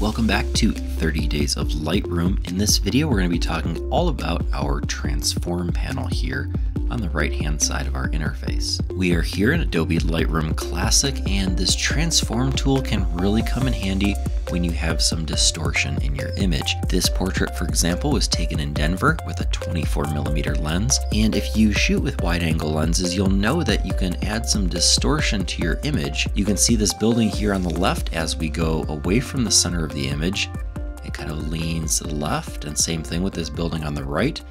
Welcome back to 30 Days of Lightroom. In this video, we're going to be talking all about our transform panel here on the right-hand side of our interface. We are here in Adobe Lightroom Classic, and this transform tool can really come in handy when you have some distortion in your image. This portrait, for example, was taken in Denver with a 24mm lens. And if you shoot with wide angle lenses, you'll know that you can add some distortion to your image. You can see this building here on the left as we go away from the center of the image. It kind of leans to the left, and same thing with this building on the right.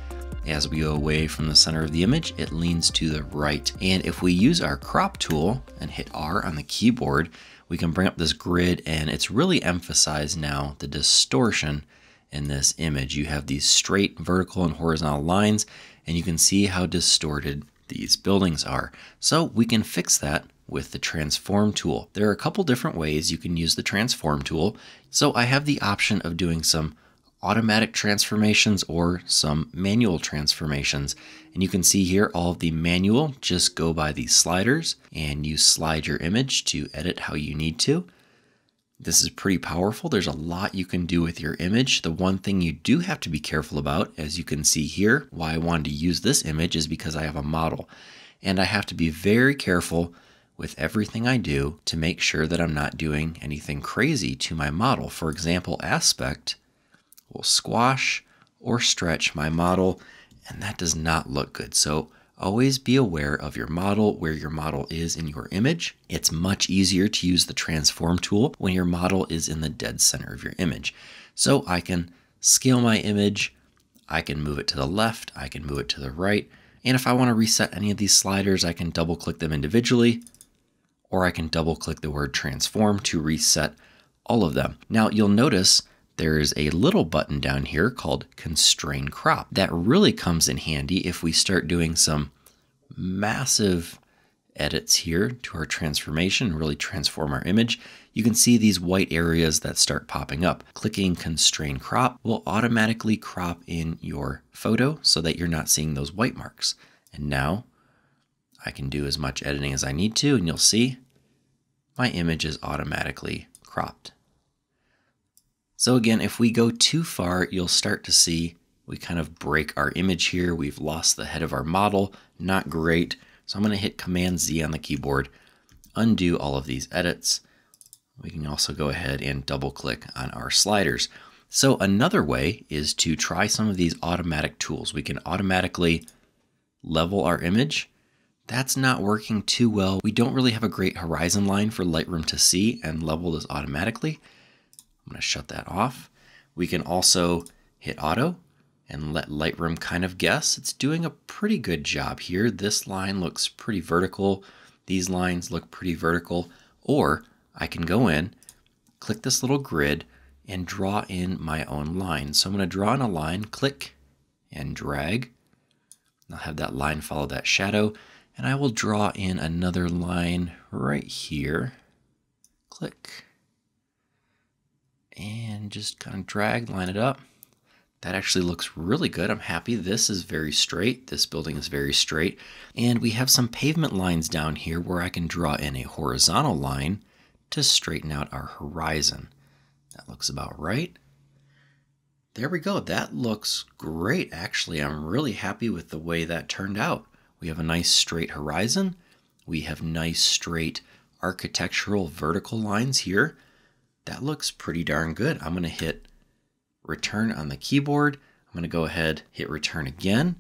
As we go away from the center of the image, it leans to the right. And if we use our crop tool and hit R on the keyboard, we can bring up this grid, and it's really emphasized now the distortion in this image. You have these straight vertical and horizontal lines, and you can see how distorted these buildings are. So we can fix that with the transform tool. There are a couple different ways you can use the transform tool. So I have the option of doing some automatic transformations or some manual transformations. And you can see here all of the manual, just go by these sliders and you slide your image to edit how you need to. This is pretty powerful. There's a lot you can do with your image. The one thing you do have to be careful about, as you can see here, why I wanted to use this image is because I have a model. And I have to be very careful with everything I do to make sure that I'm not doing anything crazy to my model. For example, aspect will squash or stretch my model, and that does not look good. So always be aware of your model, where your model is in your image. It's much easier to use the transform tool when your model is in the dead center of your image. So I can scale my image, I can move it to the left, I can move it to the right. And if I want to reset any of these sliders, I can double click them individually, or I can double click the word transform to reset all of them. Now you'll notice there's a little button down here called Constrain Crop. That really comes in handy if we start doing some massive edits here to our transformation, really transform our image. You can see these white areas that start popping up. Clicking Constrain Crop will automatically crop in your photo so that you're not seeing those white marks. And now I can do as much editing as I need to, and you'll see my image is automatically cropped. So again, if we go too far, you'll start to see we kind of break our image here. We've lost the head of our model, not great. So I'm gonna hit Command Z on the keyboard, undo all of these edits. We can also go ahead and double click on our sliders. So another way is to try some of these automatic tools. We can automatically level our image. That's not working too well. We don't really have a great horizon line for Lightroom to see and level this automatically. I'm going to shut that off. We can also hit auto and let Lightroom kind of guess. It's doing a pretty good job here. This line looks pretty vertical. These lines look pretty vertical. Or I can go in, click this little grid, and draw in my own line. So I'm going to draw in a line, click and drag. I'll have that line follow that shadow. And I will draw in another line right here. Click. And just kind of drag, line it up. That actually looks really good. I'm happy. This is very straight. This building is very straight. And we have some pavement lines down here where I can draw in a horizontal line to straighten out our horizon. That looks about right. There we go. That looks great. Actually, I'm really happy with the way that turned out. We have a nice straight horizon. We have nice straight architectural vertical lines here. That looks pretty darn good. I'm going to hit return on the keyboard. I'm going to go ahead, hit return again,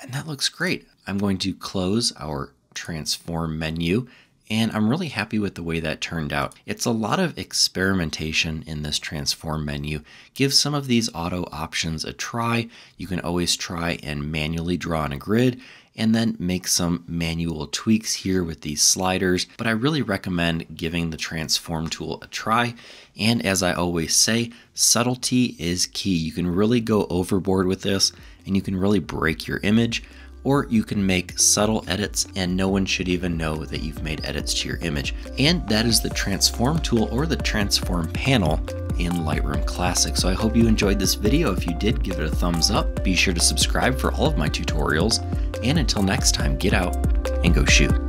and that looks great. I'm going to close our transform menu, and I'm really happy with the way that turned out. It's a lot of experimentation in this transform menu. Give some of these auto options a try. You can always try and manually draw on a grid and then make some manual tweaks here with these sliders. But I really recommend giving the transform tool a try. And as I always say, subtlety is key. You can really go overboard with this, and you can really break your image, or you can make subtle edits and no one should even know that you've made edits to your image. And that is the transform tool or the transform panel in Lightroom Classic. So I hope you enjoyed this video. If you did, give it a thumbs up. Be sure to subscribe for all of my tutorials. And until next time, get out and go shoot.